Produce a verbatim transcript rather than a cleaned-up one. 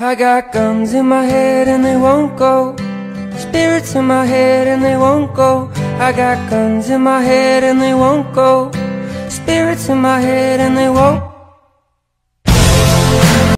I got guns in my head and they won't go. Spirits in my head and they won't go. I got guns in my head and they won't go. Spirits in my head and they won't go.